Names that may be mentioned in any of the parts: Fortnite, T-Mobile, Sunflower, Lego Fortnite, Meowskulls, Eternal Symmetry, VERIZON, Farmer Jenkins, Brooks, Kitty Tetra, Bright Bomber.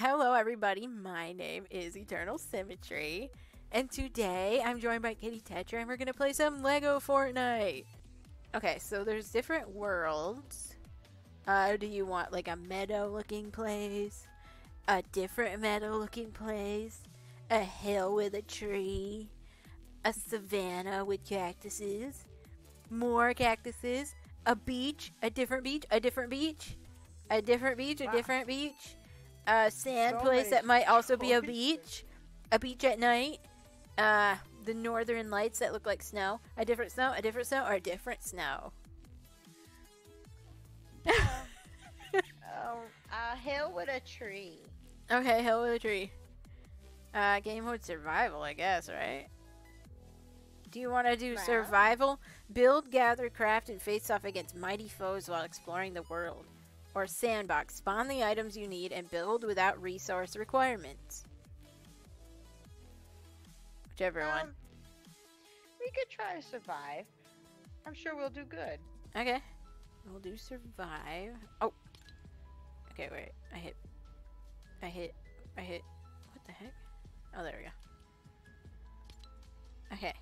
Hello everybody, my name is Eternal Symmetry, and today I'm joined by Kitty Tetra and we're gonna play some Lego Fortnite. Okay, so there's different worlds. Do you want like a meadow looking place, a different meadow looking place, a hill with a tree, a savanna with cactuses, more cactuses, a beach, a different beach, a different beach, a different beach, a different beach, a sand place that might also be a beach at night, the northern lights that look like snow, a different snow, a different snow, or a different snow. A hill with a tree. Okay, hill with a tree. Game mode survival, I guess, right? Do you want to do survival? Build, gather, craft, and face off against mighty foes while exploring the world. Or sandbox, spawn the items you need and build without resource requirements. Whichever one. We could try to survive. I'm sure we'll do good. Okay. We'll do survive. Oh. Okay, wait. I hit. What the heck? Oh, there we go. Okay.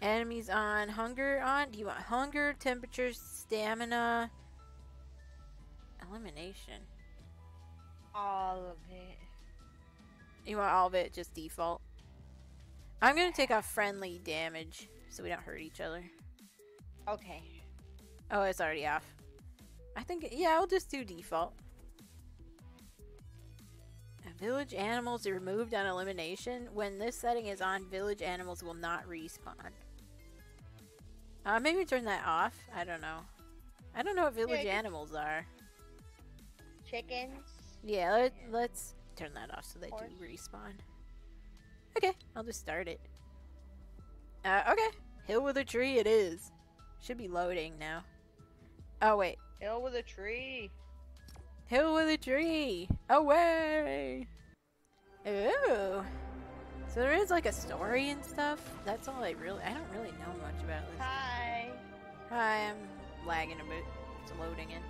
Enemies on, hunger on. Do you want hunger, temperature, stamina? Elimination. All of it. You want all of it, just default. I'm gonna take off friendly damage so we don't hurt each other. Okay. Oh, it's already off. I think, yeah, I'll just do default. Village animals are removed on elimination. When this setting is on, village animals will not respawn. Maybe turn that off. I don't know. I don't know what village animals are. Chickens? Yeah, let's turn that off so they do respawn. Okay, I'll just start it. Okay. Hill with a tree it is. Should be loading now. Oh, wait. Hill with a tree. Hill with a tree. Away! Ooh. So there is like a story and stuff. That's all I don't really know much about this. Hi. Hi, I'm lagging a bit. It's loading in.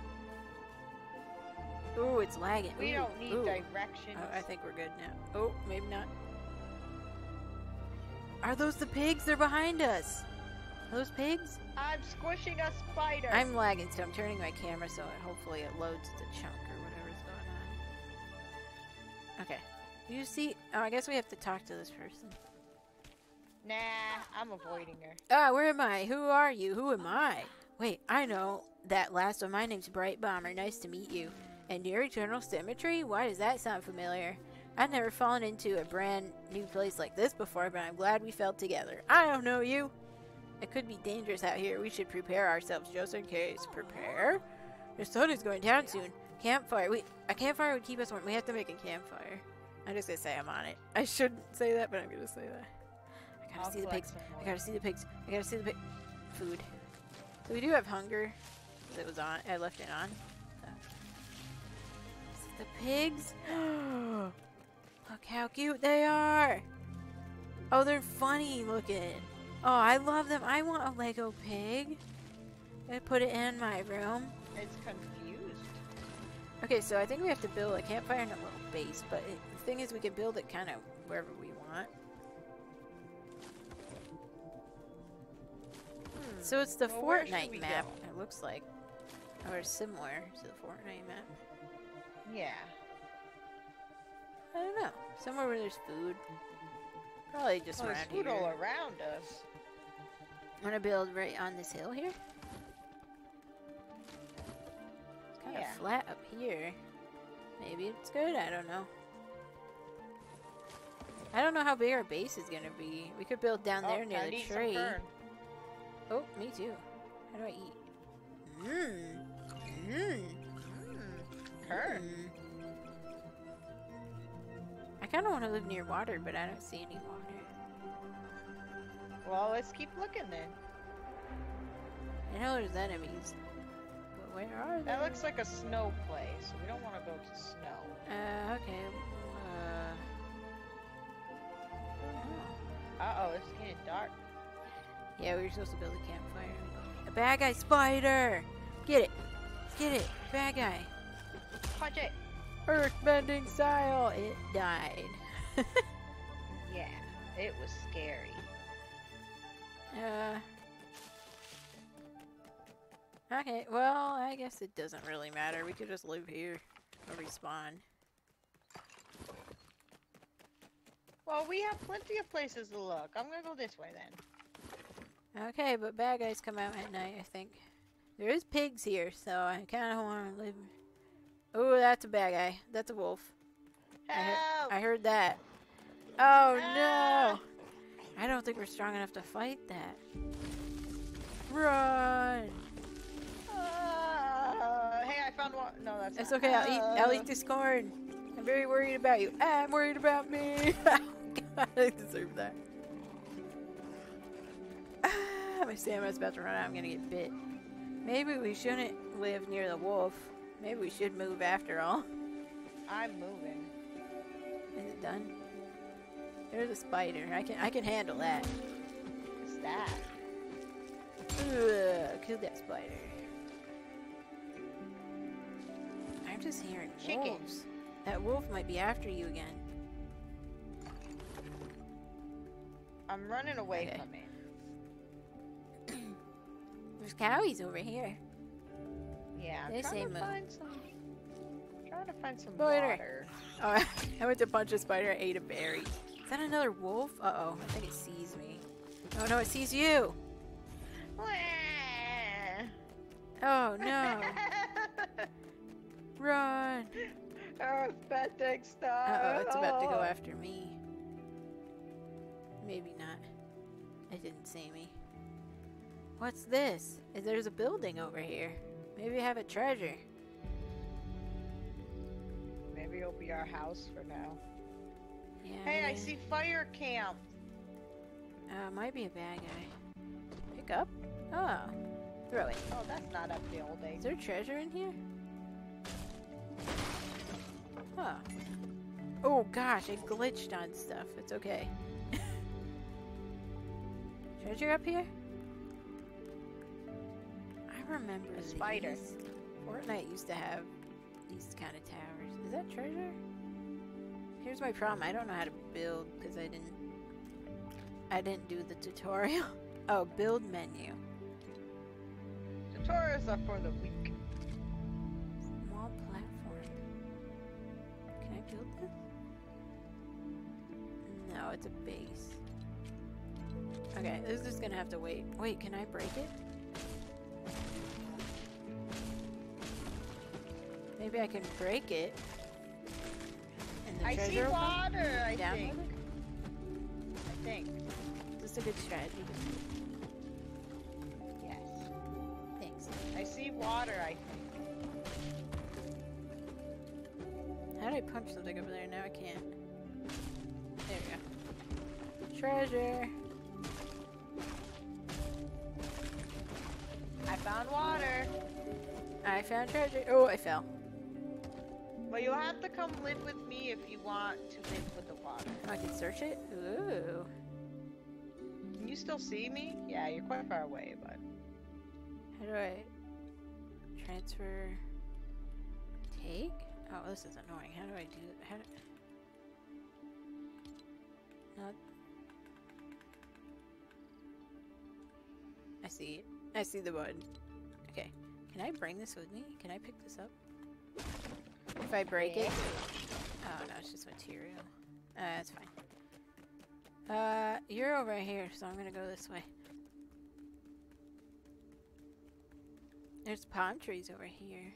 Ooh, it's lagging. We don't need directions. Oh, I think we're good now. Oh, maybe not. Are those the pigs? They're behind us. Are those pigs? I'm squishing a spider. I'm lagging, so I'm turning my camera so hopefully it loads the chunk or whatever's going on. Okay. You see? Oh, I guess we have to talk to this person. Nah, I'm avoiding her. Where am I? Who are you? Who am I? Wait, I know that last one. My name's Bright Bomber. Nice to meet you. And your Eternal Symmetry? Why does that sound familiar? I've never fallen into a brand new place like this before, but I'm glad we fell together. I don't know you. It could be dangerous out here. We should prepare ourselves just in case. Prepare? The sun is going down soon. Campfire. A campfire would keep us warm. We have to make a campfire. I'm just gonna say I'm on it. I shouldn't say that, but I'm gonna say that. I gotta see the pigs. I gotta see the pigs. Food. So we do have hunger. It was on. I left it on. So. The pigs. Look how cute they are. Oh, they're funny looking. Oh, I love them. I want a Lego pig. I put it in my room. It's confused. Okay, so I think we have to build a campfire and a little base, but the thing is we can build it kind of wherever we want. So it's the Fortnite map, it looks like. Or similar to the Fortnite map. Yeah. I don't know. Somewhere where there's food. Probably just around here. There's food all around us. I'm gonna build right on this hill here. It's kind of flat up here. Maybe it's good. I don't know. I don't know how big our base is gonna be. We could build down there near the tree. Oh, me too. How do I eat? I kind of want to live near water, but I don't see any water. Well, let's keep looking then. I know there's enemies, but where are they? That looks like a snow place, so we don't want to go to snow. Okay. Uh-oh, it's getting dark. Yeah, we were supposed to build a campfire. A bad guy spider! Get it! Get it! Bad guy! Punch it! Earthbending style, it died. Yeah, it was scary. Okay, well, I guess it doesn't really matter. We could just live here or respawn. Well, we have plenty of places to look. I'm gonna go this way then. Okay, but bad guys come out at night, I think. There is pigs here, so I kind of want to live. Oh, that's a bad guy. That's a wolf. Help! I heard that. Oh, no! I don't think we're strong enough to fight that. Run! Hey, I found one. No, that's not. It's okay. I'll eat this corn. I'm very worried about you. I'm worried about me. God, I deserve that. My stamina's about to run out. I'm gonna get bit. Maybe we shouldn't live near the wolf. Maybe we should move after all. I'm moving. Is it done? There's a spider. I can handle that. What's that? Ugh, kill that spider. I'm just hearing chickens. That wolf might be after you again. I'm running away from it. There's cowies over here. Yeah, I'm trying to find some water. Oh, I went to punch a spider. I ate a berry. Is that another wolf? Uh-oh. I think it sees me. Oh, no, it sees you. Oh, no. Run. Oh, uh-oh, it's about to go after me. Maybe not. It didn't see me. What's this? There's a building over here. Maybe I have a treasure. Maybe it'll be our house for now. Yeah. Hey, I see fire camp. Might be a bad guy. Pick up? Oh. Throw it. Oh, that's not up the old days. Is there treasure in here? Huh. Oh gosh, I glitched on stuff. It's okay. Treasure up here? I remember a spider. Fortnite used to have these kind of towers. Is that treasure? Here's my problem. I don't know how to build because I didn't do the tutorial. Oh, build menu. Tutorials are for the weak. Small platform. Can I build this? No, it's a base. Okay, this is just gonna have to wait. Wait, can I break it? Maybe I can break it. And the treasure will come down with it? I think. Is this a good strategy? Yes. Thanks. I see water, I think. How did I punch something over there? Now I can't. There we go. Treasure! I found water! I found treasure. Oh, I fell. Well, you'll have to come live with me if you want to live with the water. I can search it? Ooh. Can you still see me? Yeah, you're quite far away, but... How do I... transfer... take? Oh, this is annoying. How do I do... how do... not... I see it. I see the button. Okay. Can I bring this with me? Can I pick this up? If I break it? Oh no, it's just material. That's fine. You're over here, so I'm gonna go this way. There's palm trees over here.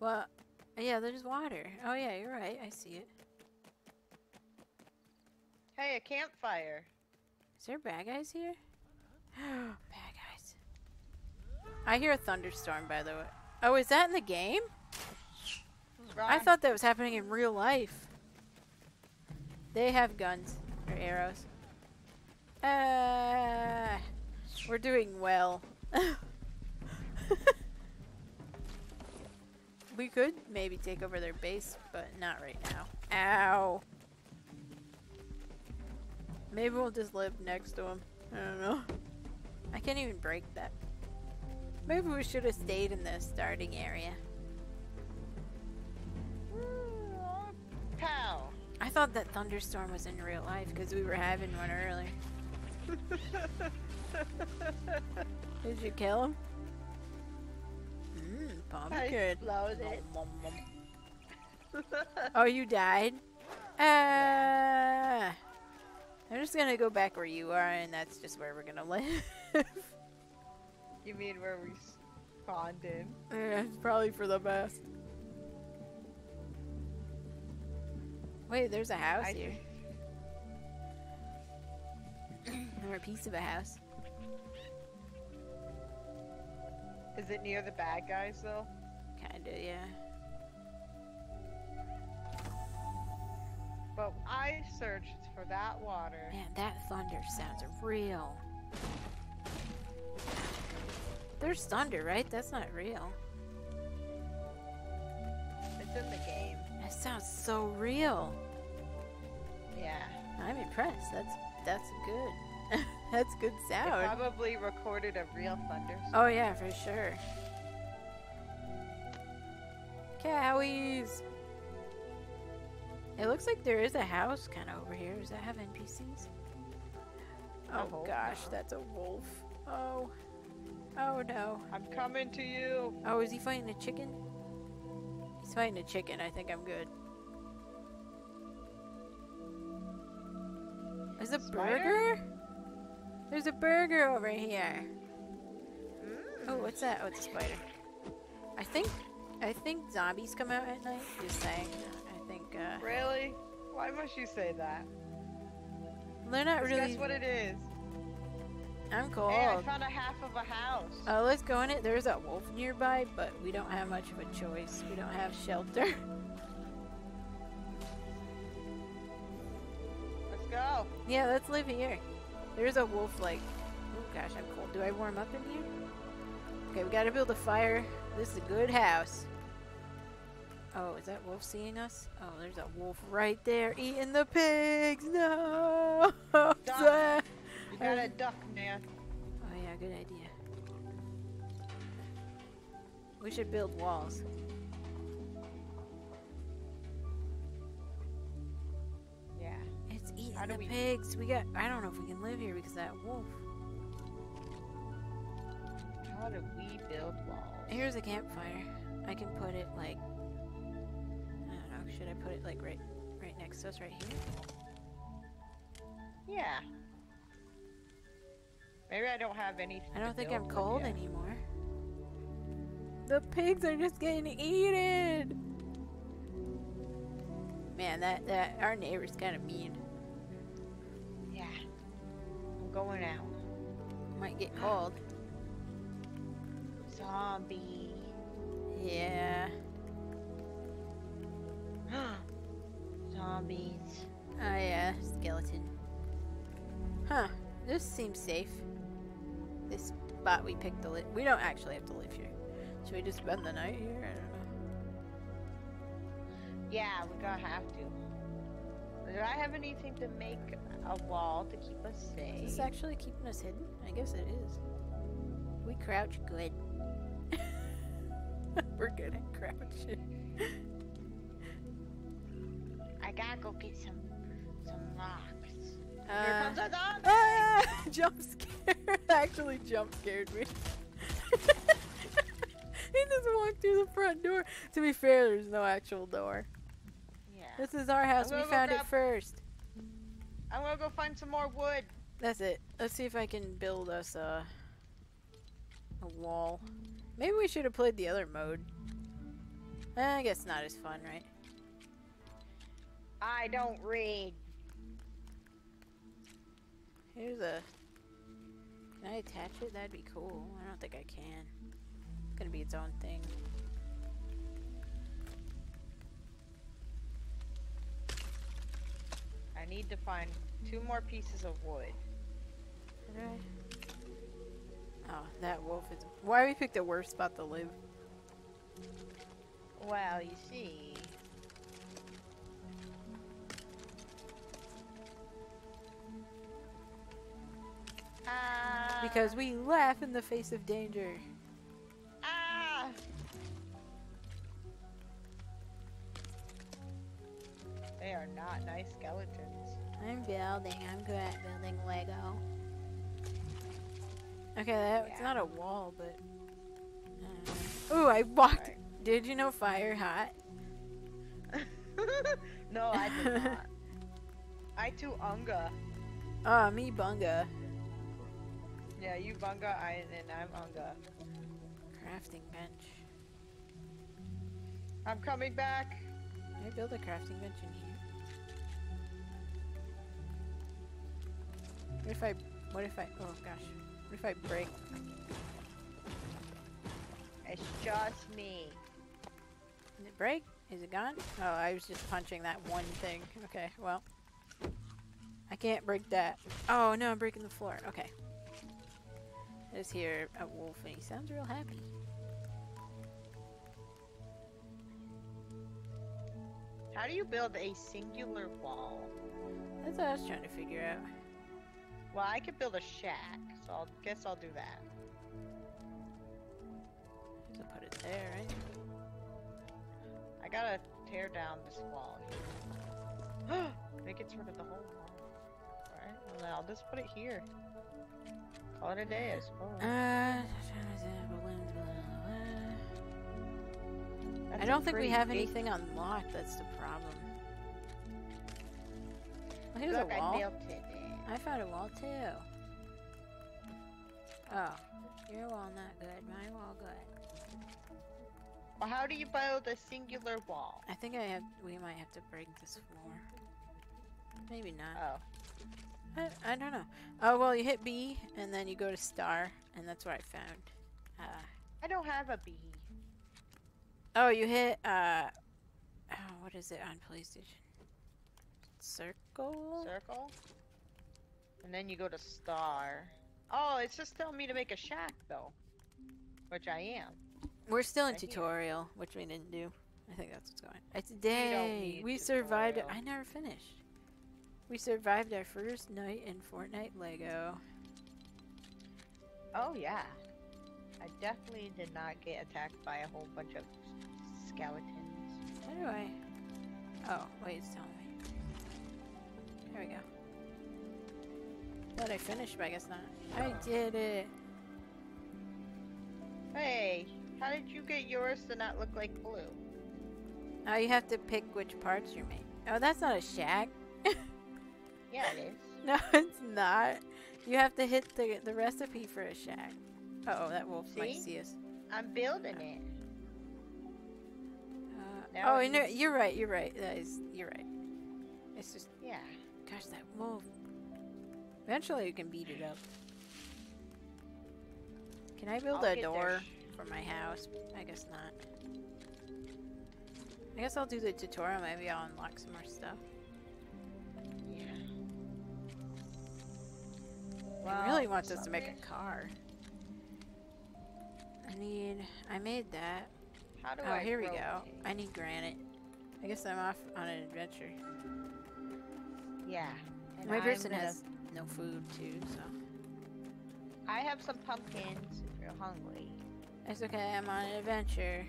Well, yeah, there's water. Oh yeah, you're right. I see it. Hey, a campfire. Is there bad guys here? Bad guys. I hear a thunderstorm, by the way. Oh, is that in the game? Wrong. I thought that was happening in real life. They have guns or arrows. We're doing well. We could maybe take over their base, but not right now. Ow. Maybe we'll just live next to them. I don't know. I can't even break that. Maybe we should have stayed in the starting area. Pow! I thought that thunderstorm was in real life because we were having one earlier. Did you kill him? Mmm, pumpkin. Oh, you died? I'm just gonna go back where you are, and that's just where we're gonna live. You mean where we spawned in? Yeah, probably for the best. Wait, there's a house here. Or a piece of a house. Is it near the bad guys, though? Kinda, yeah. But I searched for that water. Man, that thunder sounds real. There's thunder, right? That's not real. It's in the game. That sounds so real. Yeah. I'm impressed. That's good. That's good sound. It probably recorded a real thunderstorm. Oh yeah, for sure. Cowies. It looks like there is a house kind of over here. Does that have NPCs? Oh gosh, that's a wolf. Oh. Oh no. I'm coming to you. Oh, is he fighting a chicken? He's fighting a chicken. I think I'm good. There's a burger? There's a burger over here. Oh, what's that? Oh, it's a spider. I think zombies come out at night. Just saying. Really? Why must you say that? They're not really. Guess what it is. I'm cold. Hey, I found a half of a house. Oh, let's go in it. There's a wolf nearby, but we don't have much of a choice. We don't have shelter. Let's go. Yeah, let's live here. There's a wolf like... Oh gosh, I'm cold. Do I warm up in here? Okay, we gotta build a fire. This is a good house. Oh, is that wolf seeing us? Oh, there's a wolf right there eating the pigs! No! Duck. You gotta duck, man. Oh yeah, good idea. We should build walls. Yeah. It's eating the pigs. We got... I don't know if we can live here because of that wolf. How do we build walls? Here's a campfire. I can put it like... Should I put it like right next to us, right here? Yeah. Maybe I don't have anything. I don't think I'm cold anymore. The pigs are just getting eaten. Man, that our neighbor's kind of mean. Yeah. I'm going out. Might get cold. Zombie. Yeah. Zombies. Oh yeah, skeleton. Huh. This seems safe. This spot we picked to live. We don't actually have to live here. Should we just spend the night here? I don't know. Yeah, we gotta have to. Do I have anything to make a wall to keep us safe? Is this actually keeping us hidden? I guess it is. We crouch good. We're good at crouching. I gotta go get some rocks. Here comes a zombie! Jump scare! Actually jump scared me. He just walked through the front door. To be fair, there's no actual door. Yeah. This is our house. We found it first. I'm gonna go find some more wood. That's it. Let's see if I can build us a wall. Maybe we should have played the other mode. I guess not as fun, right? I don't read. Here's a... Can I attach it? That'd be cool. I don't think I can. It's gonna be its own thing. I need to find 2 more pieces of wood. Oh, that wolf is... Why we picked the worst spot to live? Well, you see... Because we laugh in the face of danger. not nice skeletons. I'm building. I'm good at building Lego. Okay, it's not a wall, but... Ooh, I walked... Right. Did you know fire hot? No, I did not. I too unga. Ah, me bunga. Yeah, you bunga, and I'm unga. Crafting bench. I'm coming back! Can I build a crafting bench in here? What if I, oh gosh. What if I break? It's just me. Did it break? Is it gone? Oh, I was just punching that one thing. Okay, well. I can't break that. Oh no, I'm breaking the floor. Okay. I just hear a wolf and he sounds real happy. How do you build a singular wall? That's what I was trying to figure out. Well, I could build a shack, so I guess I'll do that. So put it there, right? I gotta tear down this wall here. Make it sort of the whole wall. Alright, well then I'll just put it here. Call it a day, I suppose. I don't think we have anything unlocked, that's the problem. Well, here's a wall. I found a wall too. Oh. Your wall not good, my wall good. Well, how do you build a singular wall? I think we might have to break this floor. Maybe not. Oh. I don't know. Oh, well, you hit B, and then you go to star, and that's what I found. I don't have a B. Oh, you hit, oh, what is it on PlayStation? Circle? Circle? And then you go to star. Oh, it's just telling me to make a shack, though. Which I am. We're still in tutorial, which we didn't do. I think that's what's going on. It's day! We survived it. I never finished. We survived our first night in Fortnite Lego. Oh, yeah. I definitely did not get attacked by a whole bunch of skeletons. How do I... Oh, wait, it's telling me. There we go. I thought I finished, but I guess not. Oh. I did it! Hey, how did you get yours to not look like blue? Oh, you have to pick which parts you made. Oh, that's not a shack. Yeah, it is. No, it's not. You have to hit the recipe for a shack. Uh oh, that wolf might see us. I'm building it. Oh, and you're right. You're right. That is. You're right. It's just. Yeah. Gosh, that wolf. Eventually, you can beat it up. Can I build a door for my house? I guess not. I guess I'll do the tutorial. Maybe I'll unlock some more stuff. Yeah. Well, I really want us to make a car. I made that. How do I? Oh, here we go. I need granite. I guess I'm off on an adventure. Yeah. My person has no food too, so. I have some pumpkins if you're hungry. That's okay. I'm on an adventure.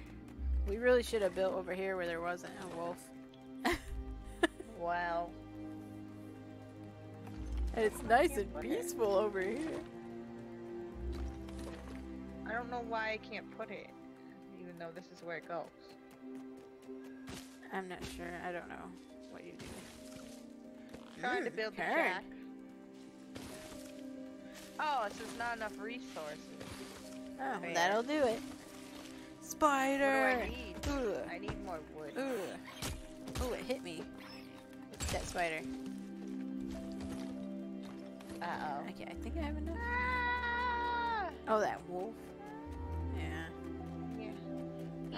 We really should have built over here where there wasn't a wolf. Wow. And it's nice and peaceful over here. I don't know why I can't put it, even though this is where it goes. I'm not sure. I don't know what you do. Trying to build the shack. Oh, it's just not enough resources. Oh, well, that'll do it. Spider! What do I need? Ooh. I need more wood. Ooh. Ooh, it hit me. It's that spider. Uh-oh. Okay, I think I have enough. Ah! Oh, that wolf. Yeah. Yeah.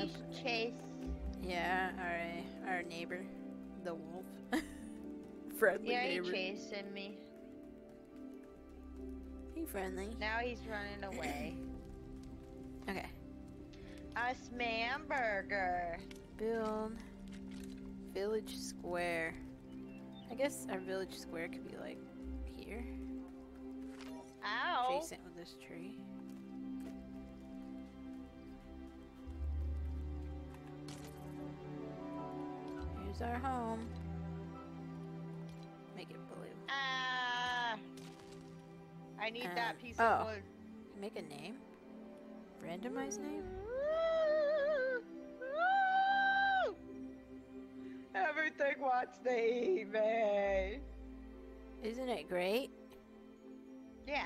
You should chase. Yeah, our neighbor, the wolf. Friendly neighbor. Yeah, he's chasing me. He friendly. Now he's running away. Okay. A smamburger. Build village square. I guess our village square could be like here. Ow. Adjacent with this tree. Here's our home. I need that piece of wood. Make a name? Randomized name? Everything wants to eat me. Isn't it great? Yeah.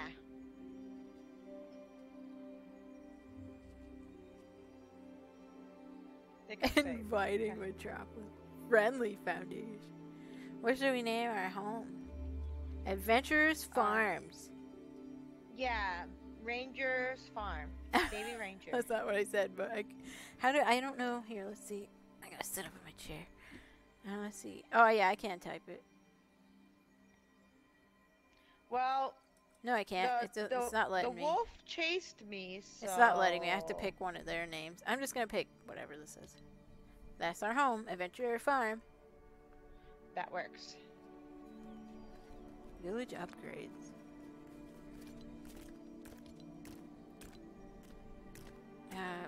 Inviting Metropolis. Friendly Foundation. What should we name our home? Adventurers Farms. Yeah, Rangers Farm. Baby Ranger. That's not what I said, but I don't know. Here, let's see. I gotta sit up in my chair. Let's see. Oh yeah, I can't type it. Well. No, I can't. It's not letting me. The wolf chased me, so... It's not letting me. I have to pick one of their names. I'm just going to pick whatever this is. That's our home. Adventurer Farm. That works. Village upgrades.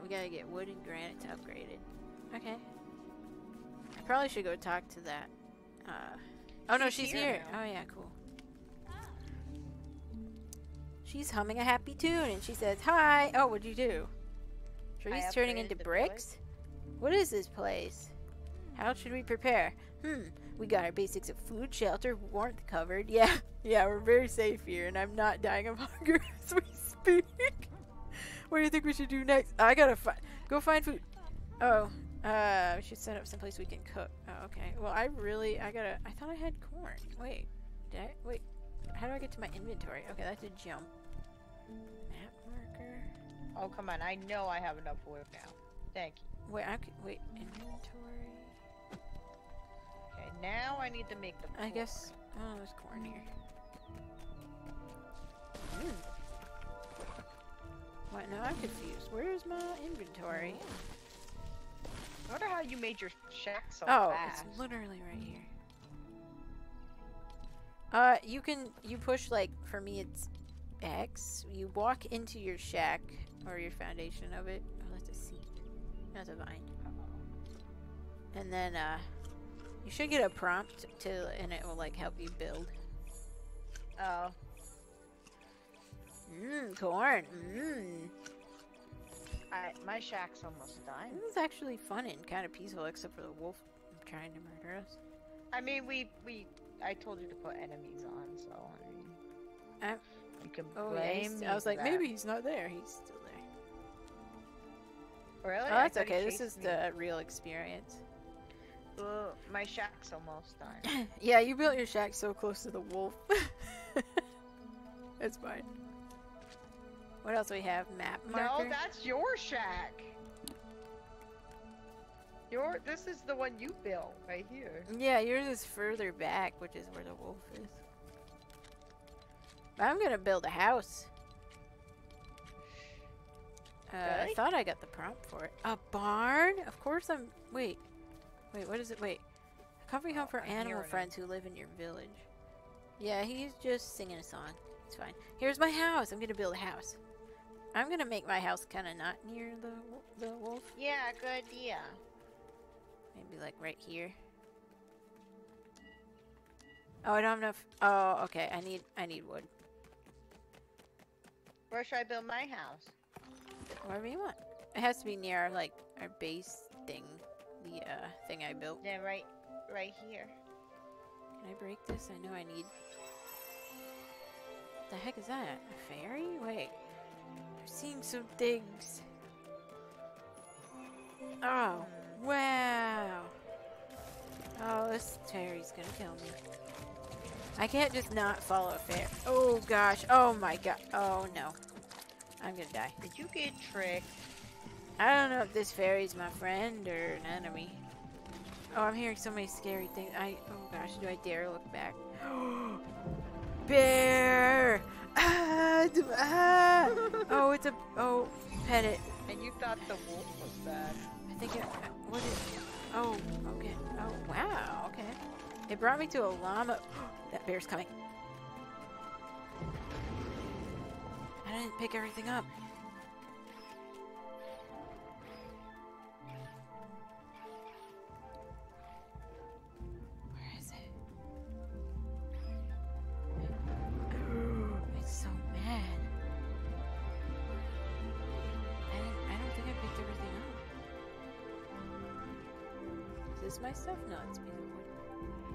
We got to get wood and granite to upgrade it. Okay. I probably should go talk to that. Oh, no, she's here. Oh, yeah, cool. She's humming a happy tune, and she says, hi! Oh, what'd you do? Trees turning into bricks? What is this place? How should we prepare? We got our basics of food, shelter, warmth covered. Yeah, we're very safe here, and I'm not dying of hunger as we speak. What do you think we should do next? I gotta go find food. Oh, we should set up someplace we can cook. Oh, okay. Well, I thought I had corn. Wait, wait, how do I get to my inventory? Okay, that's a jump. Map marker. Oh, come on. I know I have enough wood now. Thank you. Wait, wait. Inventory. Okay, now I need to make the corn. I guess. Oh, there's corn here. What? Now I'm confused. Where's my inventory? I wonder how you made your shack so fast. Oh, it's literally right here. You push, like, for me it's X. You walk into your shack, or your foundation of it. Oh, that's a seed. That's a vine. And then, you should get a prompt and it will, like, help you build. Oh. Corn. My shack's almost done. This is actually fun and kind of peaceful, except for the wolf trying to murder us. I mean, I told you to put enemies on, so I mean, you can blame me. I was like, maybe he's not there. He's still there. Really? Oh, that's okay. This is the real experience. Well, my shack's almost done. Yeah, you built your shack so close to the wolf. That's fine. What else do we have? Map marker? No, that's your shack. This is the one you built right here. Yeah, yours is further back, which is where the wolf is. I'm gonna build a house. Really? I thought I got the prompt for it. A barn? Of course I'm. Wait. What is it? Wait. A comfy home for animal friends who live in your village. Yeah, he's just singing a song. It's fine. Here's my house. I'm gonna build a house. I'm gonna make my house kind of not near the wolf. Yeah, good idea. Maybe like right here. Oh, I don't have enough. Oh, okay. I need wood. Where should I build my house? Wherever you want. It has to be near our, like, our base thing, the thing I built. Yeah, right here. Can I break this? I know I need. What the heck is that? A fairy? Wait. I'm seeing some things. Oh. Wow. Oh, this fairy's gonna kill me. I can't just not follow a fairy. Oh gosh. Oh my god. Oh no. I'm gonna die. Did you get tricked? I don't know if this fairy's my friend or an enemy. Oh, I'm hearing so many scary things. Oh gosh, do I dare look back? Bear! Ah! Oh, it's a... Oh, pet it. And you thought the wolf was bad. I think it... What is... Oh, okay. Oh, wow, okay. It brought me to a llama... That bear's coming. I didn't pick everything up. Where is it? It's so mad. Is my stuff? No, it's piece of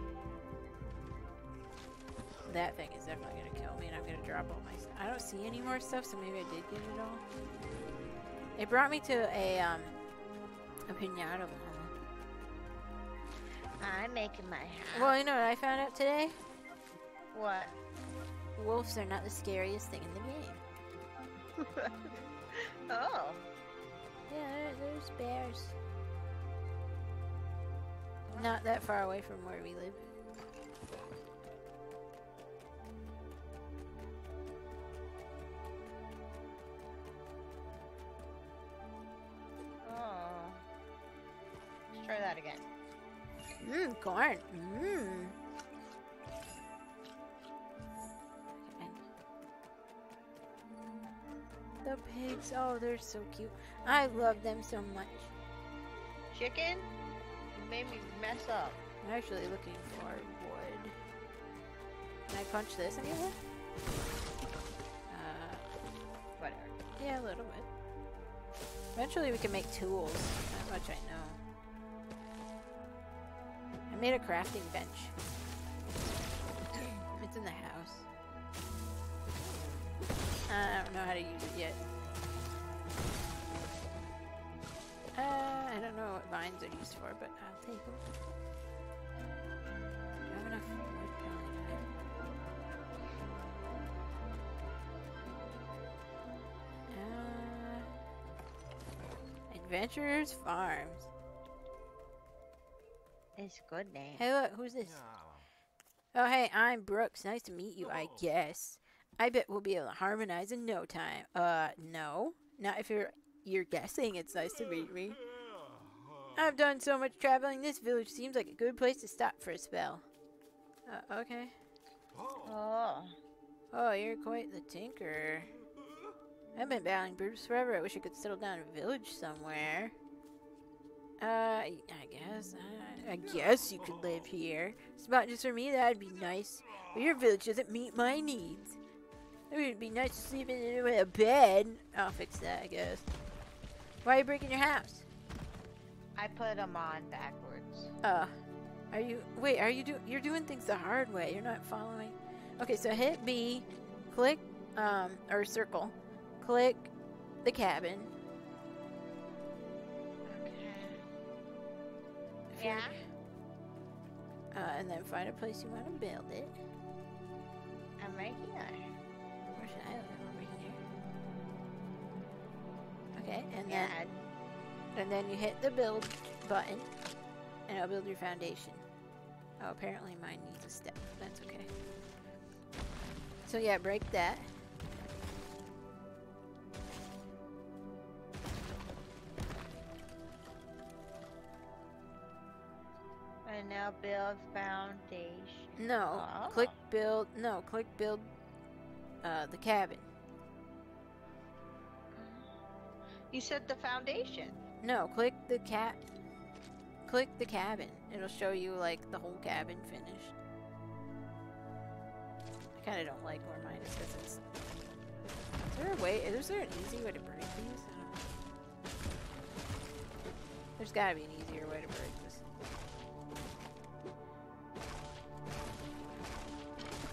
wood. That thing is definitely gonna kill me, and I'm gonna drop all my stuff. I don't see any more stuff, so maybe I did get it all. It brought me to a pinata mama. I'm making my house. Well, you know what I found out today? What? Wolves are not the scariest thing in the game. Oh. Yeah, there's bears. Not that far away from where we live. Oh. Let's try that again. Mmm, corn. Mmm. The pigs, oh, they're so cute. I love them so much. Chicken? You made me mess up. I'm actually looking for wood. Can I punch this anywhere? Whatever. Yeah, a little bit. Eventually we can make tools. That much I know. I made a crafting bench. It's in the house. I don't know how to use it yet. I don't know what vines are used for, but I'll take them. Do I have enough wood? Probably not. Adventurers Farms. It's a good name. Hey, look, who's this? Oh, hey, I'm Brooks. Nice to meet you, I guess. I bet we'll be able to harmonize in no time. No. Not if you're guessing. It's nice to meet me. I've done so much traveling. This village seems like a good place to stop for a spell. Okay. Oh. Oh, you're quite the tinkerer. I've been battling brutes forever. I wish I could settle down in a village somewhere. I guess you could live here. Spot just for me, that'd be nice. But your village doesn't meet my needs. It would be nice to sleep in a bed. I'll fix that, I guess. Why are you breaking your house? I put them on backwards. You're doing things the hard way. You're not following. Okay, so hit B, click, or circle, click the cabin. Yeah. And then find a place you want to build it. I'm right here. Where should I live? Over here. Okay, and then you hit the build button, and it'll build your foundation. Oh, apparently mine needs a step. That's okay. So yeah, break that. And now build foundation. No, oh. Click build. No, click build the cabin. You said the foundation. No, click the cabin. It'll show you like the whole cabin finished. I kind of don't like where mine is because it's. Is there a way? Is there an easy way to break these? I don't know. There's got to be an easier way to break this.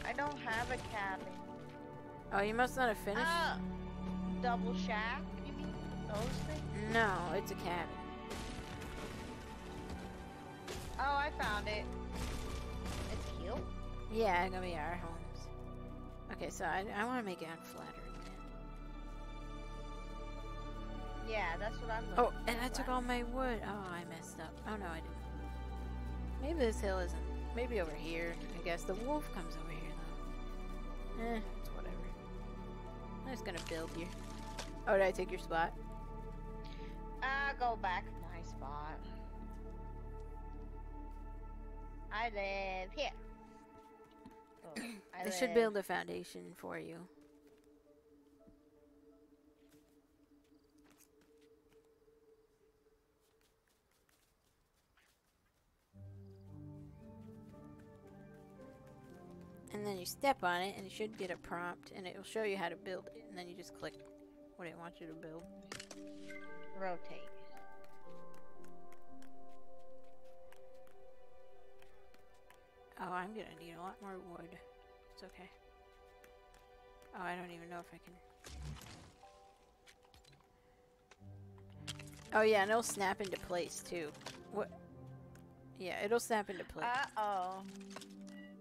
I don't have a cabin. Oh, you must not have finished? Double shack? You mean those things? No, it's a cabin. Oh, I found it. It's cute. Yeah, it's gonna be our homes. Okay, so I want to make it unflattering now. Yeah, that's what I'm looking for. Oh, and I took all my wood. Oh, I messed up. Oh, no, I didn't. Maybe this hill isn't. Maybe over here. I guess the wolf comes over here. Eh, it's whatever. I'm just gonna build you. Oh, did I take your spot? Go back to my spot. I live here. Oh, I should build a foundation for you. And then you step on it, and you should get a prompt, and it will show you how to build it. And then you just click what it wants you to build. Rotate. I'm gonna need a lot more wood. It's okay. Oh, I don't even know if I can... Oh yeah, and it'll snap into place too. What? Yeah, it'll snap into place. Uh-oh.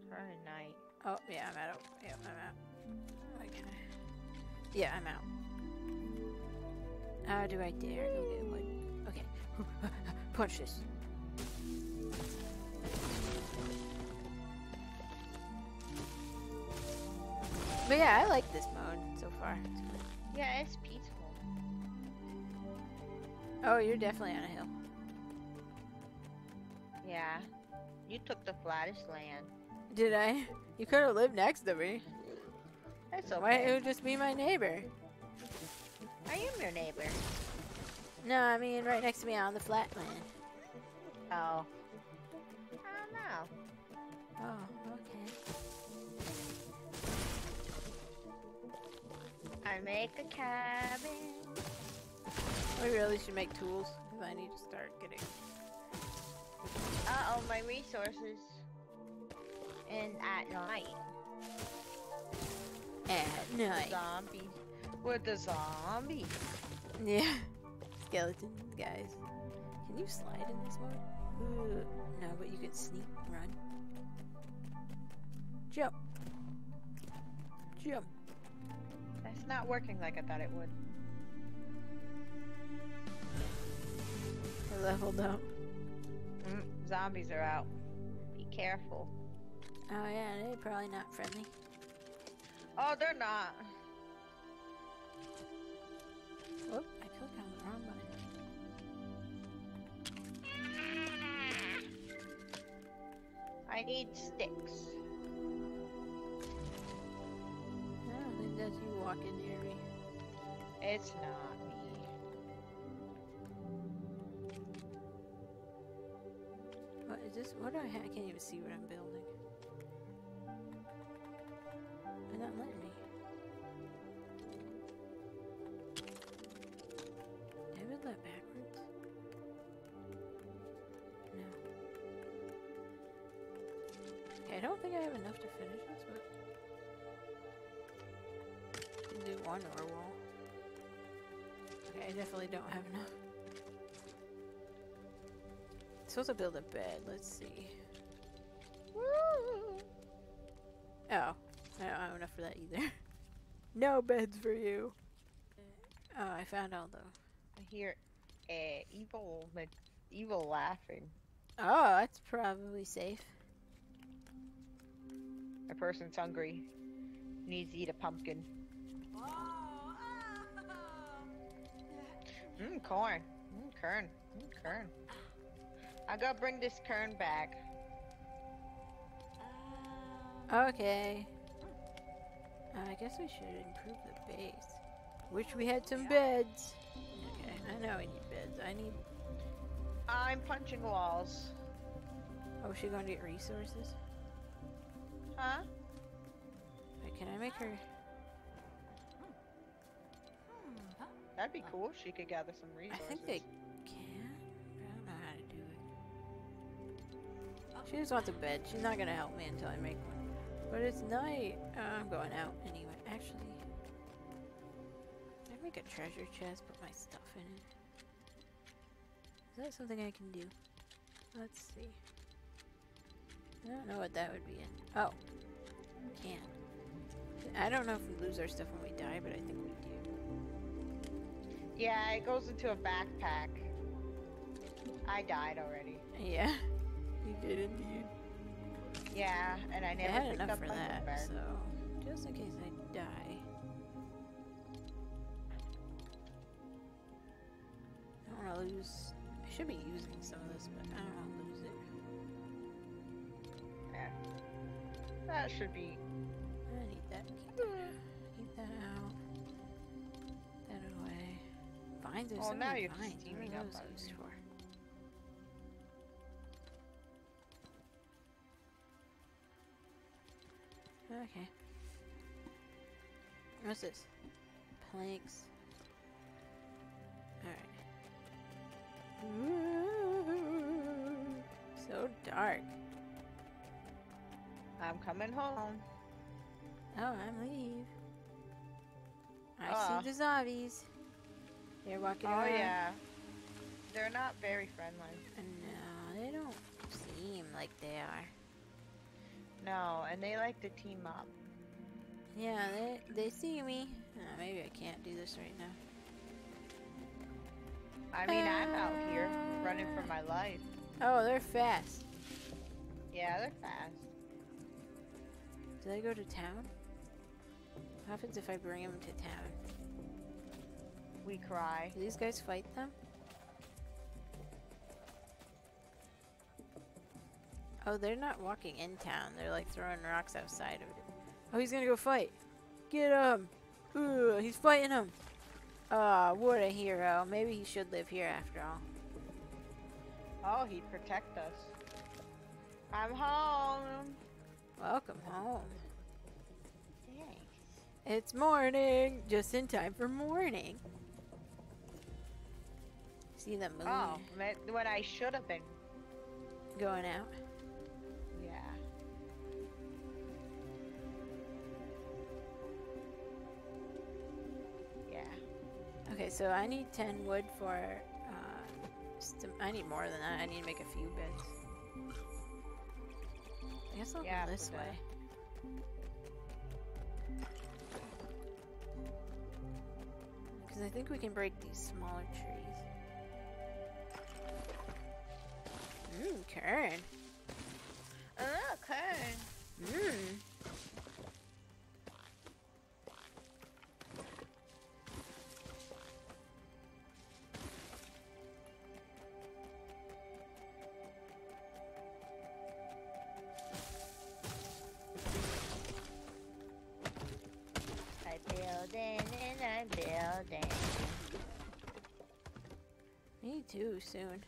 Very nice. Oh, yeah, I'm out. Yeah, I'm out. Okay. Yeah, I'm out. How do I dare go get wood? Okay. Punch this. But yeah, I like this mode so far. It's cool. Yeah, it's peaceful. Oh, you're definitely on a hill. Yeah. You took the flattest land. Did I? You could have lived next to me. That's okay. Why it would just be my neighbor? I am your neighbor. No, I mean right next to me on the flat land. Oh. I don't know. Oh, okay. I make a cabin. We really should make tools, because I need to start getting... Uh-oh, my resources. And at night. At night. Zombies. We're the zombies. Yeah. Skeletons, guys. Can you slide in this mode? No, but you can sneak, run. Jump. Jump. That's not working like I thought it would. I leveled up. Zombies are out. Be careful. Oh yeah, they're probably not friendly. Oh, they're not. Oop, I clicked on the wrong button. I need sticks. I don't think that's you walking near me. It's not me. Is this what do I have? I can't even see what I'm building. They're not letting me. Did I build that backwards? No. Okay, I don't think I have enough to finish this, but I can do one or a wall. Okay, I definitely don't have enough. I'm supposed to build a bed. Let's see. Woo! Oh, I don't have enough for that either. No beds for you. Oh, I found all though. I hear evil laughing. Oh, that's probably safe. A person's hungry. Needs to eat a pumpkin. Oh, corn. Kern. Kern. I gotta bring this kern back. Okay. I guess we should improve the base. Wish we had some beds. Okay, I know I need beds. I'm punching walls. Oh, she gonna get resources? Huh? Wait, can I make her... That'd be cool if she could gather some resources. I think they can. She just wants a bed. She's not gonna help me until I make one. But it's night. I'm going out anyway. Actually, I make a treasure chest, put my stuff in it. Is that something I can do? Let's see. I don't know what that would be in. Oh, can. I don't know if we lose our stuff when we die, but I think we do. Yeah, it goes into a backpack. I died already. Yeah. You did indeed. Yeah, and I never had enough for that, so just in case I die. I don't want to lose. I should be using some of this, but I don't want to lose it. Yeah. That should be. I need that. Keep that out. That away. Vines are so now you're steaming up. What are those used for? Okay. What's this? Planks. Alright. Ooh, so dark. I'm coming home. Oh, I'm leave. I see the zombies. They're walking around. Oh, yeah. They're not very friendly. No, they don't seem like they are. No, and they like to team up. Yeah, they see me. Oh, maybe I can't do this right now. I mean, I'm out here running for my life. Oh, they're fast. Yeah, they're fast. Did I go to town? What happens if I bring them to town? We cry. Do these guys fight them? Oh, they're not walking in town. They're like throwing rocks outside of it. Oh, he's gonna go fight. Get him! Ooh, he's fighting him! Ah, what a hero. Maybe he should live here after all. Oh, he'd protect us. I'm home! Welcome home. Thanks. It's morning! Just in time for morning. See the moon? Oh, when I should have been. Going out? Yeah. Yeah. Okay, so I need 10 wood for, I need more than that. I need to make a few beds. I guess I'll go this way. Because I think we can break these smaller trees. Mmm, kern. Oh, kern. Mmm. Me too, soon.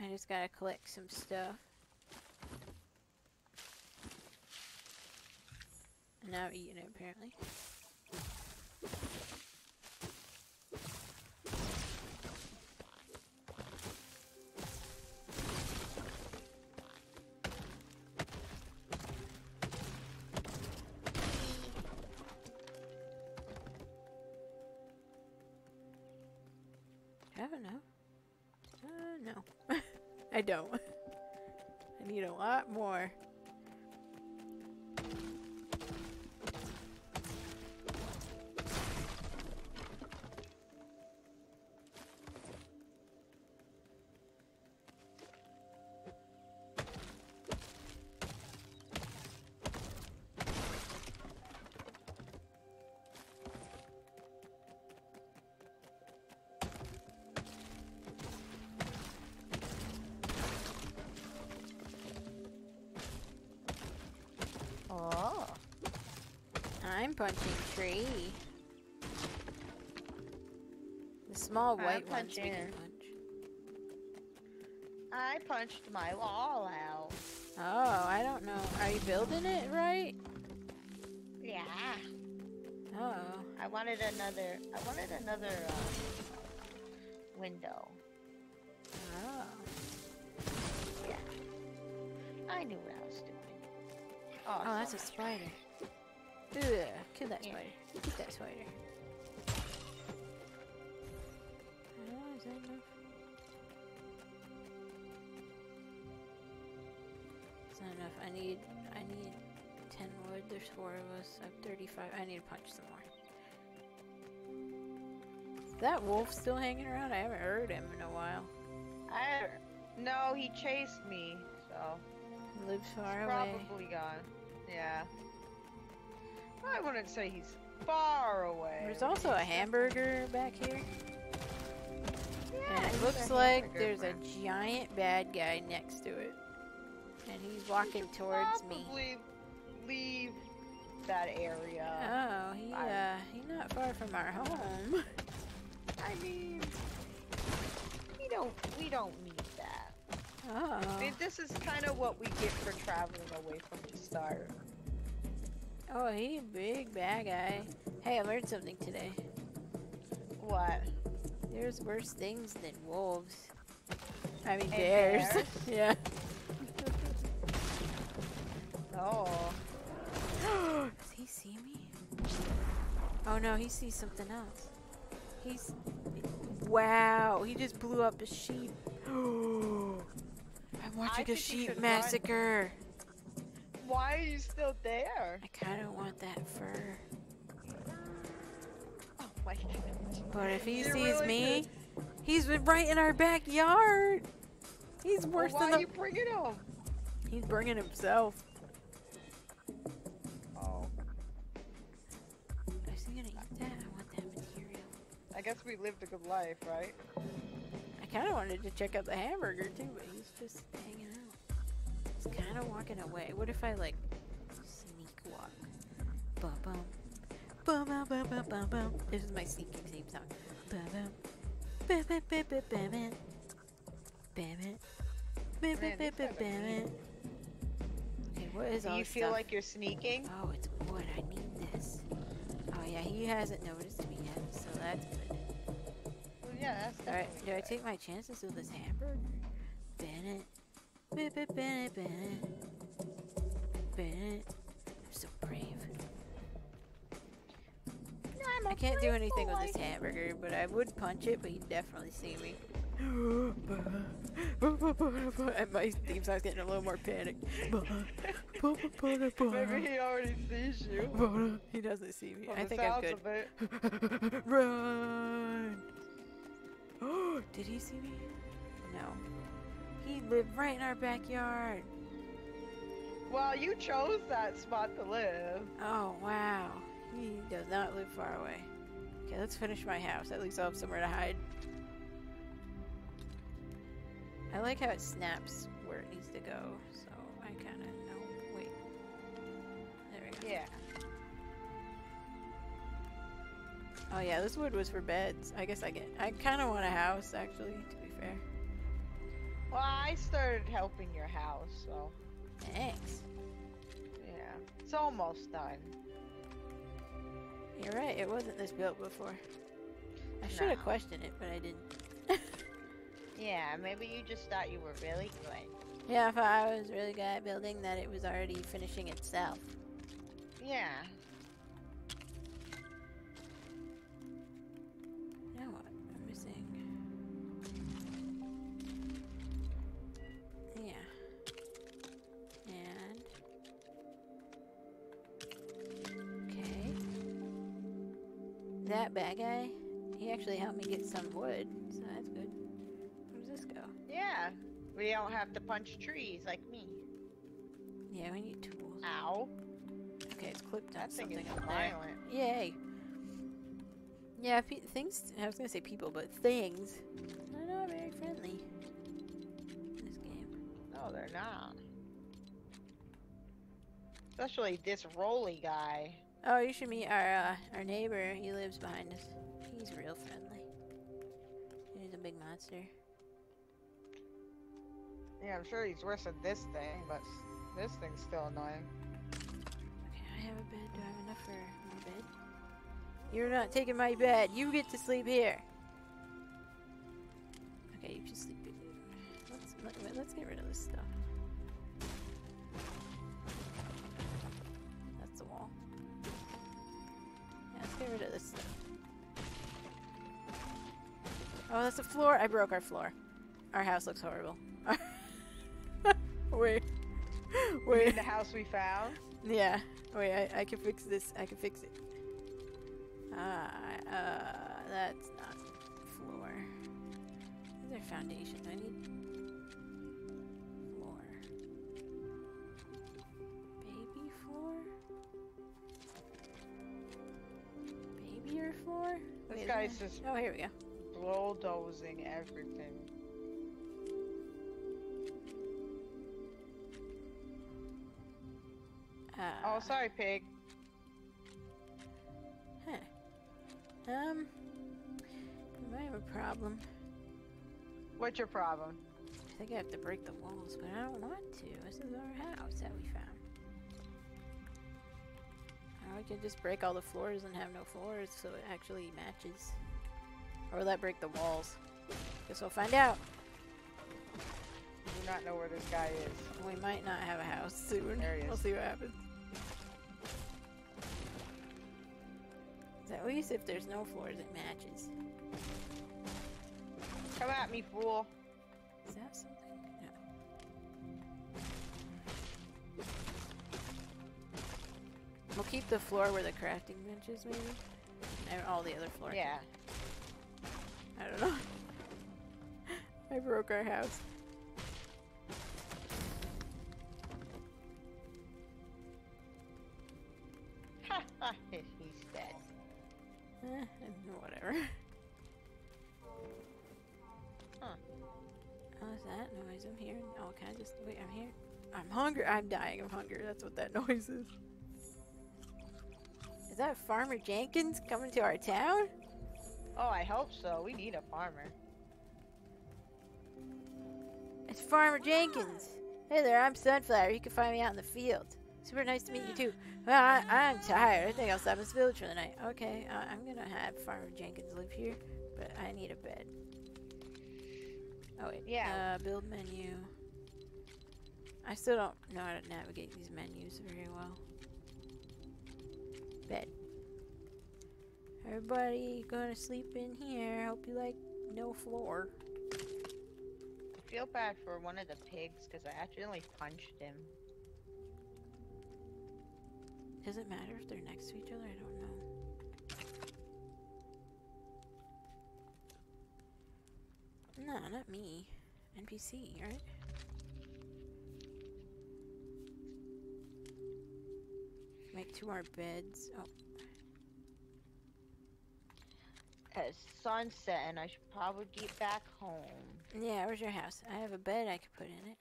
I just gotta collect some stuff. And now I'm eating it, apparently. I don't know. No. I don't. I need a lot more. I'm punching tree. The small white ones we can punch. I punched my wall out. Oh, I don't know. Are you building it right? Yeah. Oh. I wanted another window. Oh. Yeah. I knew what I was doing. Oh, oh, that's a spider. Ugh, kill that spider. Get that spider. Oh, is that enough? It's not enough. I need 10 wood. There's 4 of us. I'm 35. I need to punch some more. Is that wolf still hanging around? I haven't heard him in a while. No, he chased me, so. He lives far away. He's probably gone. Yeah. I wouldn't say he's far away. There's also a hamburger back here. Yeah, and it looks like there's a giant bad guy next to it. And he's walking towards me. Probably leave that area. Oh, he's not far from our home. I mean, we don't need that. Oh. This is kind of what we get for traveling away from the start. Oh, he a big bad guy. Hey, I learned something today. What? There's worse things than wolves. I mean, bears. Yeah. Oh. Does he see me? Oh no, he sees something else. He's... Wow, he just blew up a sheep. I'm watching a sheep massacre. Run. Why are you still there? I kind of want that fur. Oh my goodness. But if he sees me, he's right in our backyard. He's worse than the... Why are you bringing him? He's bringing himself. I guess we lived a good life, right? I kind of wanted to check out the hamburger too, but he's just hanging out. He's kind of walking away. What if I like sneak walk? Bum bum, bum bum bum bum bum bum. This is my sneaking theme song. Bum bum, bum bum bum bum bum bum bum bum bum bum. Okay, what is all this stuff? Do you feel like you're sneaking? Oh, it's wood. I need this. Oh yeah, he hasn't noticed me yet, so that's good. Yeah, that's definitely all right. Do I take my chances with this hamburger? Bennett. Bennett, Bennett, Bennett. Bennett. I'm so brave. No, I can't do anything with this hamburger, but I would punch it, but he'd definitely see me. And my theme song's getting a little more panicked. Maybe he already sees you. He doesn't see me. I think I'm good. Run! Oh, did he see me? No. He lived right in our backyard. Well, you chose that spot to live. Oh, wow. He does not live far away. Okay, let's finish my house. At least I'll have somewhere to hide. I like how it snaps where it needs to go, so I kind of know. Wait. There we go. Yeah. Oh yeah, this wood was for beds. I guess I kind of want a house, actually, to be fair. Well, I started helping your house, so... Thanks. Yeah. It's almost done. You're right, it wasn't this built before. I should have questioned it, but I didn't. Yeah, maybe you just thought you were really good. Yeah, I thought I was really good at building that it was already finishing itself. Yeah. Now what? I'm missing. Yeah. And... Okay. That bad guy, he actually helped me get some wood, so that's good. Yeah, we don't have to punch trees like me. Yeah, we need tools. Ow. Okay, it's clipped on something up there. Yay. Yeah, things. I was gonna say people, but things are not very friendly in this game. No, they're not. Especially this Rolly guy. Oh, you should meet our neighbor. He lives behind us. He's real friendly. He's a big monster. Yeah, I'm sure he's worse than this thing, but this thing's still annoying. Okay, I have a bed. Do I have enough for my bed? You're not taking my bed. You get to sleep here. Okay, you can sleep here. Let's get rid of this stuff. That's the wall. Yeah, let's get rid of this stuff. Oh, that's the floor. I broke our floor. Our house looks horrible. Wait. Wait. In the house we found? Yeah. Wait, I can fix this. I can fix it. That's not floor. These are foundations. I need floor. Baby floor? Baby or floor? This Wait, guy's just oh, here we go. Bulldozing everything. Oh, sorry, pig. Huh. I have a problem. What's your problem? I think I have to break the walls, but I don't want to. This is our house that we found. Or I could just break all the floors and have no floors so it actually matches. Or will that break the walls? Guess we'll find out. We do not know where this guy is. We might not have a house soon. There he is. We'll see what happens. So at least if there's no floors, it matches. Come at me, fool. Is that something? No. We'll keep the floor where the crafting bench is, maybe? And all the other floors. Yeah. I don't know. I broke our house. Ha ha, he's dead. Eh, whatever. Huh. What is that noise? I'm here. Oh, can I just wait? I'm here. I'm hungry. I'm dying of hunger. That's what that noise is. Is that Farmer Jenkins coming to our town? Oh, I hope so. We need a farmer. It's Farmer Jenkins. Hey there, I'm Sunflower. You can find me out in the field. Super nice to meet you, too. Well, I'm tired. I think I'll stop in this village for the night. Okay, I'm gonna have Farmer Jenkins live here, but I need a bed. Oh, wait. Yeah. Build menu. I still don't know how to navigate these menus very well. Bed. Everybody gonna sleep in here. Hope you like no floor. I feel bad for one of the pigs because I accidentally punched him. Does it matter if they're next to each other? I don't know. No, not me. NPC, right? Make two more beds. Oh. It's sunset and I should probably get back home. Yeah, where's your house? I have a bed I could put in it.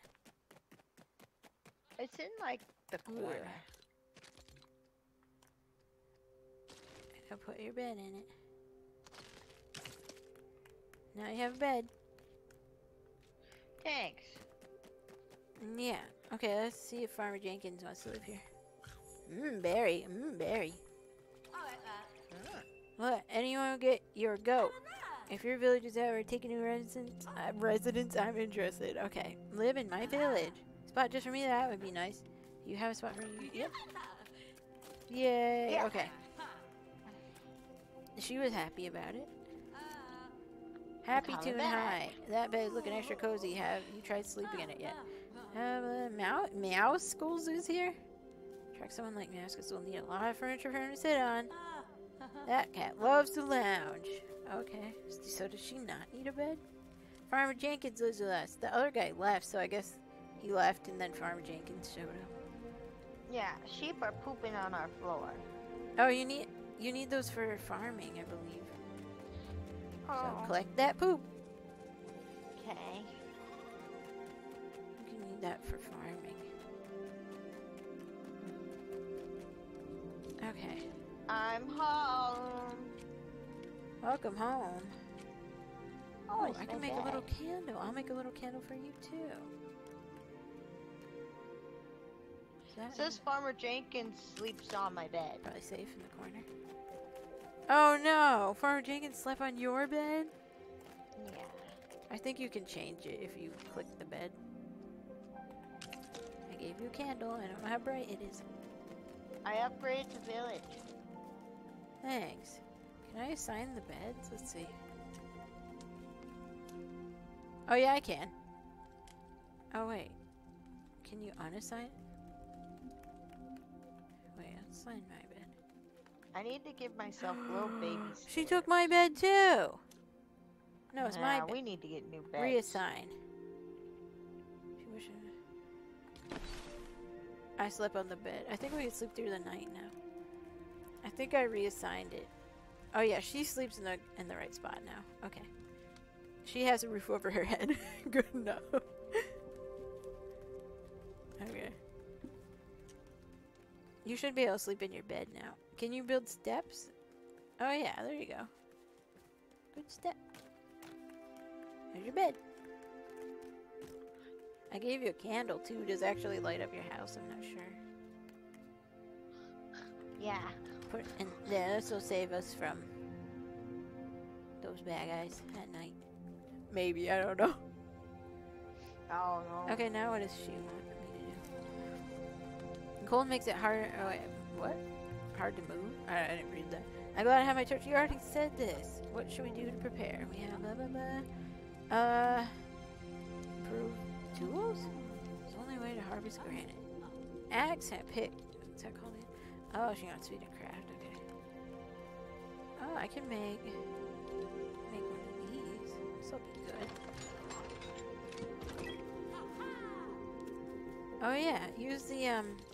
It's in like the corner. I'll put your bed in it. Now you have a bed. Thanks. Yeah. Okay, let's see if Farmer Jenkins wants to live here. Berry. Berry. I like that. Look, anyone get your goat? If your village is ever taking new residents, I'm interested. Okay, live in my village. Spot just for me, that would be nice. You have a spot for me? Yep. Yay. Yeah. Okay. She was happy about it. Happy to and high. That bed is looking extra cozy. Have you tried sleeping in it yet? Meowskulls is here. Attract someone like Meowskulls will need a lot of furniture for him to sit on. That cat loves to lounge. Okay, so does she not need a bed? Farmer Jenkins lives with us. The other guy left, so I guess he left and then Farmer Jenkins showed up. Yeah, sheep are pooping on our floor. Oh, you need those for farming, I believe. So collect that poop. Okay. You can need that for farming. Okay. I'm home. Welcome home. Oh, I can make a little candle. I'll make a little candle for you too. It says Farmer Jenkins sleeps on my bed. Probably safe in the corner. Oh no! Farmer Jenkins slept on your bed? Yeah. I think you can change it if you click the bed. I gave you a candle. I don't know how bright it is. I upgraded the village. Thanks. Can I assign the beds? Let's see. Oh yeah, I can. Oh wait. Can you unassign it? Wait, assign my bed. I need to give myself little babies. She took my bed too! No, it's my bed. We need to get new beds. Reassign. I slept on the bed. I think we can sleep through the night now. I think I reassigned it. Oh yeah, she sleeps in the right spot now. Okay. She has a roof over her head. Good enough. Okay. You should be able to sleep in your bed now. Can you build steps? Oh yeah, there you go. Good step. There's your bed. I gave you a candle too. Does it actually light up your house? I'm not sure. Yeah. Put in there. This will save us from the those bad guys at night. Maybe, I don't know. I don't know. Okay, now what does she want me to do? Cold makes it hard. Oh, wait, what? Hard to move? I didn't read that. I'm glad I have my church. You already said this. What should we do to prepare? We have blah blah blah. Improve tools? It's the only way to harvest granite. Axe and pick. What's that called? Oh, she wants me to craft. Okay. Oh, I can make one of these. This'll be good. Oh yeah, use the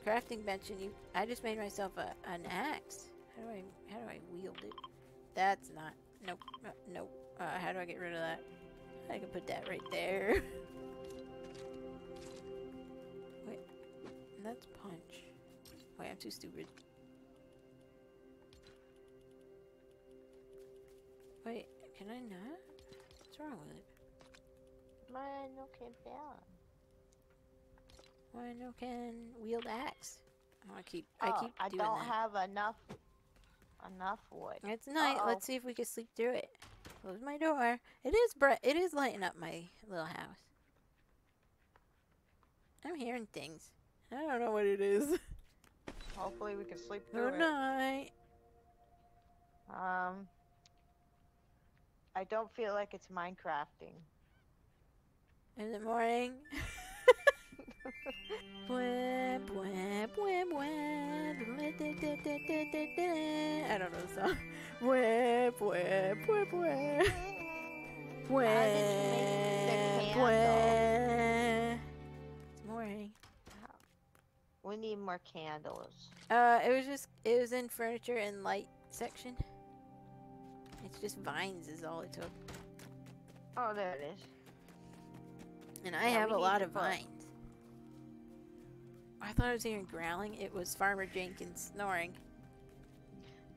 crafting bench and you. I just made myself an axe. How do I wield it? That's not. Nope. Nope. How do I get rid of that? I can put that right there. Wait. That's punch. Wait, I'm too stupid. Wait, can I not? What's wrong with it? Why no can balance? Why no can wield axe? Oh, I keep doing that. I don't have enough wood. It's night. Uh-oh. Let's see if we can sleep through it. Close my door. It is lighting up my little house. I'm hearing things. I don't know what it is. Hopefully we can sleep through it. Good night. I don't feel like it's Minecrafting. Is it morning? I don't know the song. It's morning. We need more candles. It was in furniture and light section. It's just vines is all it took. Oh, there it is. And I have a lot of vines. I thought I was hearing growling. It was Farmer Jenkins snoring.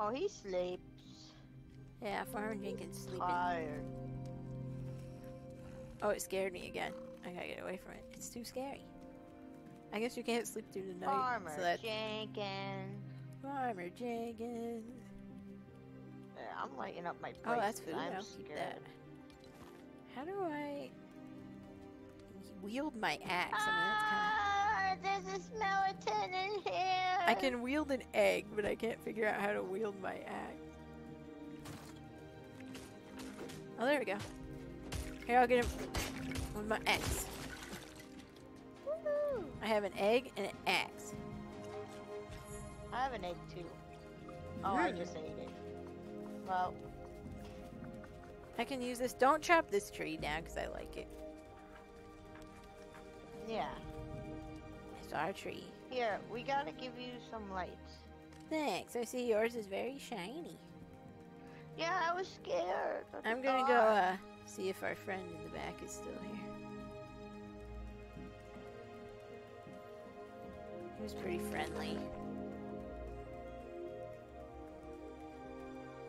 Oh, he sleeps. Yeah, Farmer Jenkins sleeping. Tired. Oh, it scared me again. I gotta get away from it. It's too scary. I guess you can't sleep through the night. Farmer Jenkins. Yeah, I'm lighting up my place. Oh, that's food. I'm scared. How do I wield my axe? I mean, that's kinda... There's a skeleton in here! I can wield an egg, but I can't figure out how to wield my axe. Oh, there we go. Here, I'll get him with my axe. Woohoo! I have an egg and an axe. I have an egg, too. Oh, I just ate it. Well... I can use this. Don't chop this tree down, because I like it. Yeah. It's our tree. Here, we gotta give you some lights. Thanks. I see yours is very shiny. Yeah, I was scared. I'm gonna go see if our friend in the back is still here. He was pretty friendly.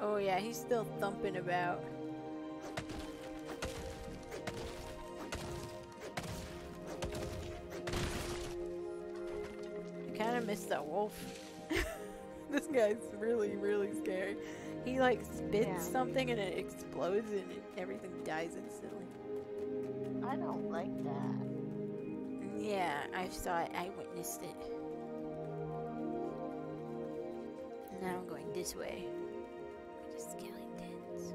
Oh yeah, he's still thumping about. Kind of miss the wolf. This guy's really, really scary. He like spits something and it explodes and everything dies instantly. I don't like that. Yeah, I saw it. I witnessed it. Now I'm going this way. Just skeletons.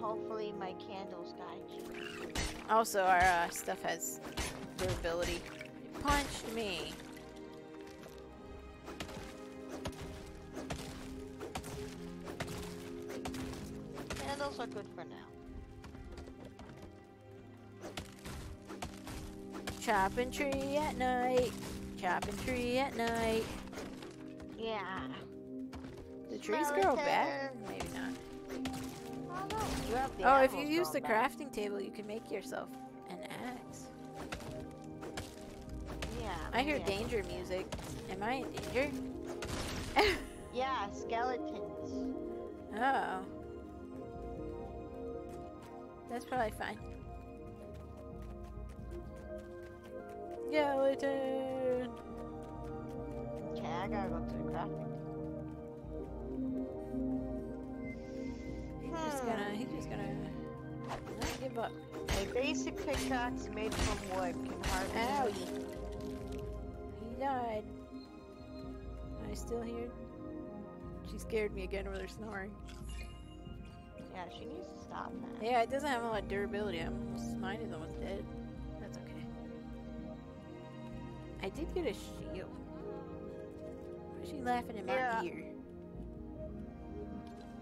Hopefully my candles guide you. Also, our stuff has durability. It punched me. Are good for now. Chopping tree at night. Chopping tree at night. Yeah. The trees grow back? Maybe not. Oh, no. You have the if you use the crafting table, you can make yourself an axe. Yeah. I hear danger music. Am I in danger? Yeah, skeletons. Oh. That's probably fine. Skeleton! Okay, I gotta go to the crafting table. He's just gonna Not give up. A basic pickaxe made from wood can hardly. Ow! He died. Am I still here? She scared me again with her snoring. Yeah, she needs to stop that. Yeah, it doesn't have a lot of durability. Mine is almost dead. That's okay. I did get a shield. Why is she laughing in my ear?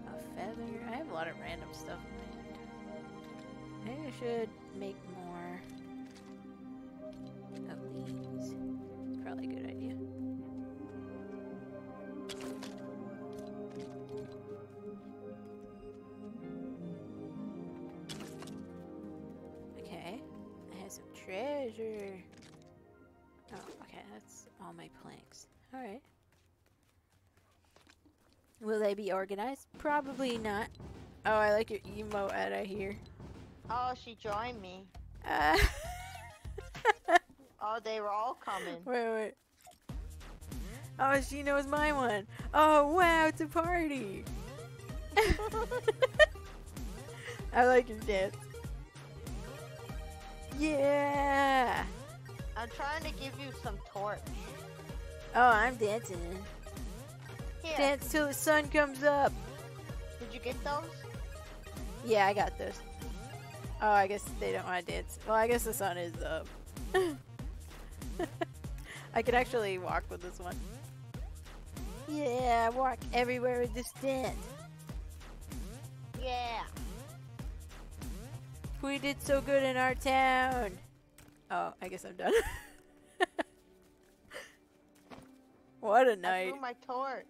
A feather. I have a lot of random stuff in my hand. Maybe I should make more of these. Probably a good idea. Treasure. Oh, okay, that's all my planks. Alright. Will they be organized? Probably not. Oh, I like your emote out of here. Oh, she joined me. Oh, they were all coming. Wait. Oh, she knows my one. Oh, wow, it's a party. I like your dance. Yeah! I'm trying to give you some torch. Oh, I'm dancing. Yeah. Dance till the sun comes up. Did you get those? Yeah, I got those. Oh, I guess they don't want to dance. Well, I guess the sun is up. I could actually walk with this one. Yeah, walk everywhere with this dance. Yeah. We did so good in our town. Oh, I guess I'm done. What a night. I blew my torch.